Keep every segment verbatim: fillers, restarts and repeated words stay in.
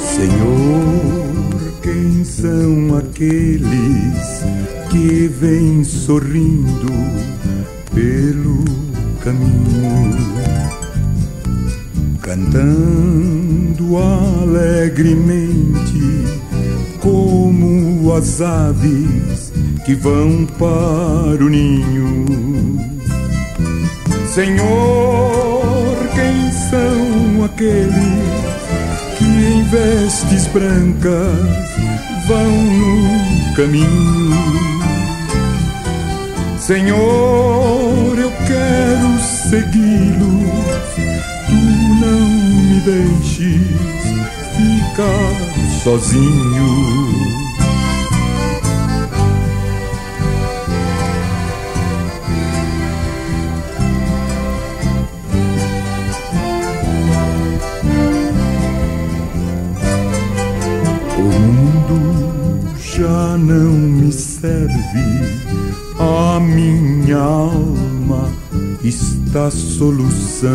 Senhor, quem são aqueles que vêm sorrindo pelo caminho, cantando alegremente como as aves que vão para o ninho? Senhor, quem são aqueles que em vestes brancas vão no caminho? Senhor, eu quero segui-los, tu não me deixes ficar sozinho. O mundo já não me serve, a minha alma está soluçando.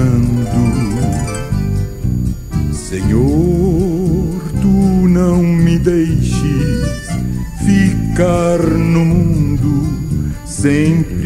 Senhor, tu não me deixes ficar no mundo sem